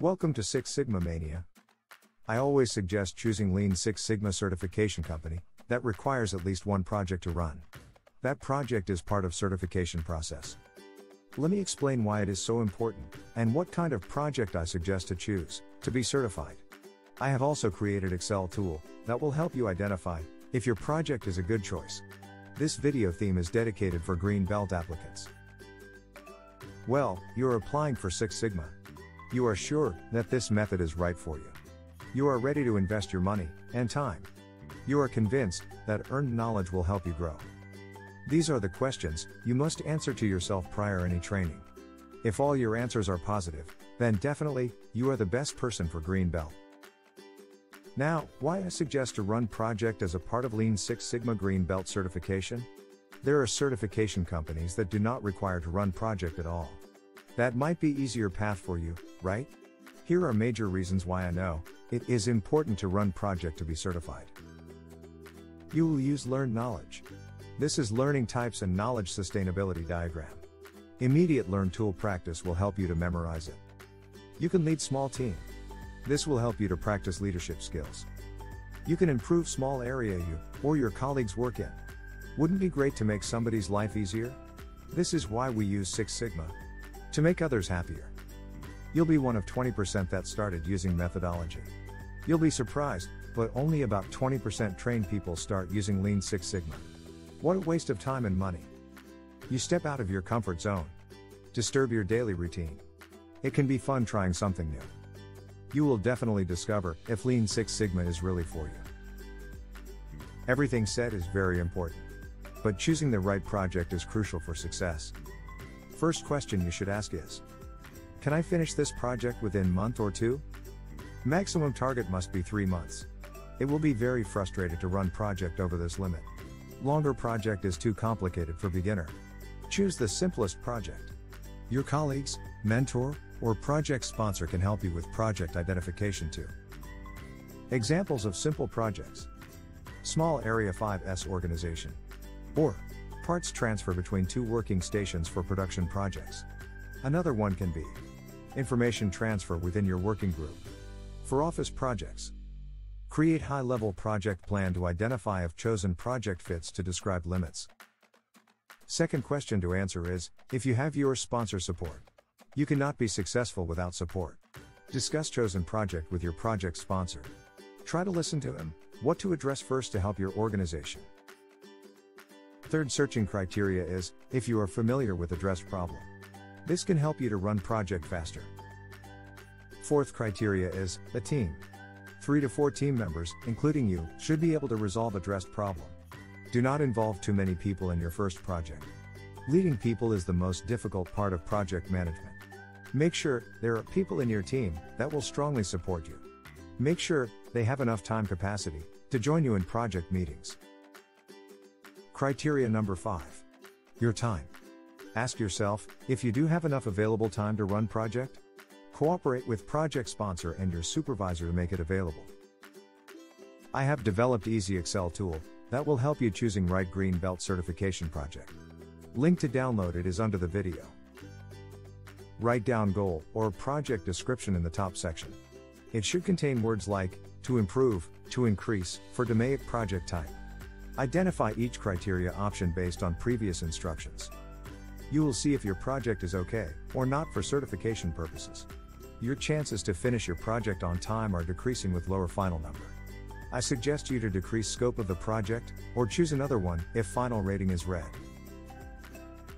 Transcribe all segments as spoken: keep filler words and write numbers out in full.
Welcome to Six Sigma Mania. I always suggest choosing Lean Six Sigma certification company that requires at least one project to run. That project is part of certification process. Let me explain why it is so important, and what kind of project I suggest to choose to be certified. I have also created Excel tool that will help you identify if your project is a good choice. This video theme is dedicated for Green Belt applicants. Well, you're applying for Six Sigma. You are sure that this method is right for you. You are ready to invest your money and time. You are convinced that earned knowledge will help you grow. These are the questions you must answer to yourself prior any training. If all your answers are positive, then definitely you are the best person for Green Belt. Now, why I suggest to run project as a part of Lean Six Sigma Green Belt certification? There are certification companies that do not require to run project at all. That might be easier path for you, right? Here are major reasons why I know it is important to run project to be certified. You will use learned knowledge. This is learning types and knowledge sustainability diagram. Immediate learn tool practice will help you to memorize it. You can lead small team. This will help you to practice leadership skills. You can improve small area you or your colleagues work in. Wouldn't be great to make somebody's life easier? This is why we use Six Sigma. To make others happier. You'll be one of twenty percent that started using methodology. You'll be surprised, but only about twenty percent trained people start using Lean Six Sigma. What a waste of time and money. You step out of your comfort zone. Disturb your daily routine. It can be fun trying something new. You will definitely discover if Lean Six Sigma is really for you. Everything said is very important. But choosing the right project is crucial for success. First question you should ask is, can I finish this project within month or two? Maximum target must be three months. It will be very frustrating to run project over this limit. Longer project is too complicated for beginner. Choose the simplest project. Your colleagues, mentor, or project sponsor can help you with project identification too. Examples of simple projects. Small area five S organization. Or, parts transfer between two working stations for production projects. Another one can be information transfer within your working group. For office projects, create high-level project plan to identify if chosen project fits to describe limits. Second question to answer is, if you have your sponsor support, you cannot be successful without support. Discuss chosen project with your project sponsor. Try to listen to him, what to address first to help your organization. Third searching criteria is, if you are familiar with addressed problem. This can help you to run project faster. Fourth criteria is, a team. Three to four team members, including you, should be able to resolve addressed problem. Do not involve too many people in your first project. Leading people is the most difficult part of project management. Make sure there are people in your team that will strongly support you. Make sure they have enough time capacity to join you in project meetings. Criteria number five. Your time. Ask yourself, if you do have enough available time to run project, cooperate with project sponsor and your supervisor to make it available. I have developed easy Excel tool that will help you choosing right Green Belt certification project. Link to download it is under the video. Write down goal or project description in the top section. It should contain words like, to improve, to increase, for D M A I C project type. Identify each criteria option based on previous instructions. You will see if your project is okay or not for certification purposes. Your chances to finish your project on time are decreasing with lower final number. I suggest you to decrease scope of the project or choose another one if final rating is red.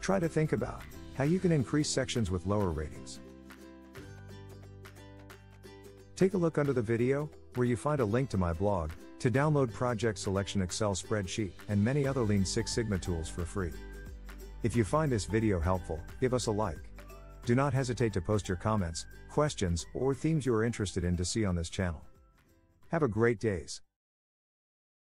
Try to think about how you can increase sections with lower ratings. Take a look under the video where you find a link to my blog to download project selection Excel spreadsheet and many other Lean Six Sigma tools for free. If you find this video helpful, give us a like. Do not hesitate to post your comments, questions, or themes you are interested in to see on this channel. Have a great day.